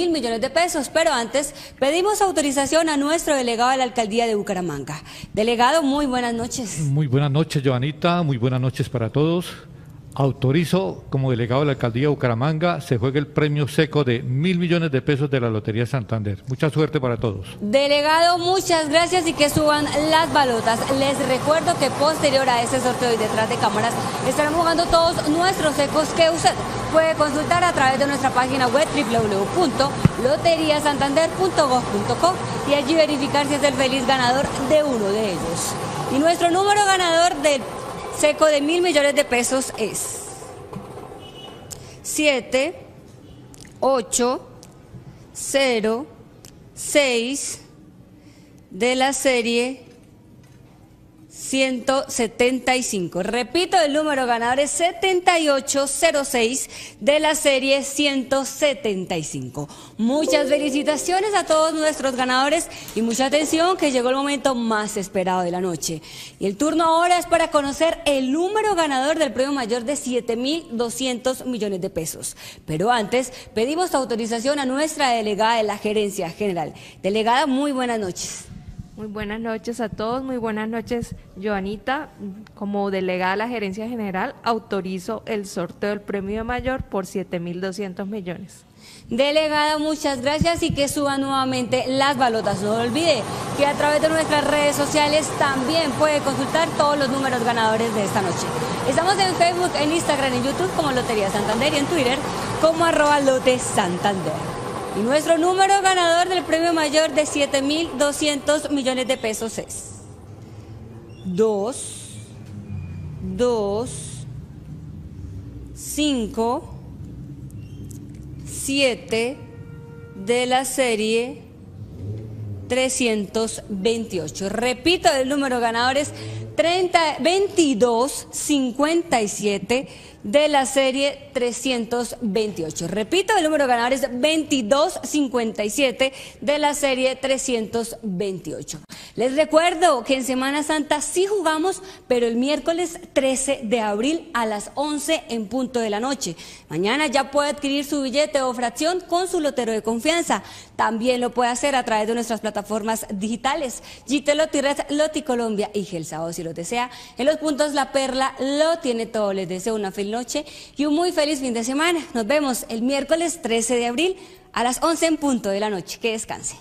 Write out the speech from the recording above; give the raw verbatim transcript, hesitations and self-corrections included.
mil millones de pesos, pero antes pedimos autorización a nuestro delegado de la Alcaldía de Bucaramanga. Delegado, muy buenas noches. Muy buenas noches, Joanita, muy buenas noches para todos. Autorizo como delegado de la Alcaldía de Bucaramanga se juegue el premio seco de mil millones de pesos de la Lotería Santander. Mucha suerte para todos. Delegado, muchas gracias y que suban las balotas. Les recuerdo que posterior a este sorteo y detrás de cámaras estaremos jugando todos nuestros secos que usted puede consultar a través de nuestra página web w w w punto lotería santander punto gov punto co y allí verificar si es el feliz ganador de uno de ellos. Y nuestro número ganador del seco de mil millones de pesos es siete, ocho, cero, seis de la serie ciento setenta y cinco. Repito, el número ganador es siete ocho cero seis de la serie ciento setenta y cinco. Muchas felicitaciones a todos nuestros ganadores y mucha atención que llegó el momento más esperado de la noche. Y el turno ahora es para conocer el número ganador del premio mayor de siete mil doscientos millones de pesos. Pero antes pedimos autorización a nuestra delegada de la Gerencia General. Delegada, muy buenas noches. Muy buenas noches a todos, muy buenas noches, Joanita. Como delegada de la Gerencia General, autorizo el sorteo del premio mayor por siete mil doscientos millones. Delegada, muchas gracias y que suban nuevamente las balotas. No olvide que a través de nuestras redes sociales también puede consultar todos los números ganadores de esta noche. Estamos en Facebook, en Instagram, en YouTube como Lotería Santander y en Twitter como arroba Lote Santander. Y nuestro número ganador del premio mayor de siete mil doscientos millones de pesos es dos, dos, cinco, siete de la serie trescientos veintiocho. Repito, el número ganador es veintidós cincuenta y siete de la serie trescientos veintiocho. Repito, el número ganador es veintidós cincuenta y siete de la serie trescientos veintiocho. Les recuerdo que en Semana Santa sí jugamos, pero el miércoles trece de abril a las once en punto de la noche. Mañana ya puede adquirir su billete o fracción con su lotero de confianza. También lo puede hacer a través de nuestras plataformas digitales, Gitelotiraz, Loti Colombia y Gelsao si lo desea. En los puntos La Perla lo tiene todo. Les deseo una feliz noche y un muy feliz fin de semana. Nos vemos el miércoles trece de abril a las once en punto de la noche. Que descanse.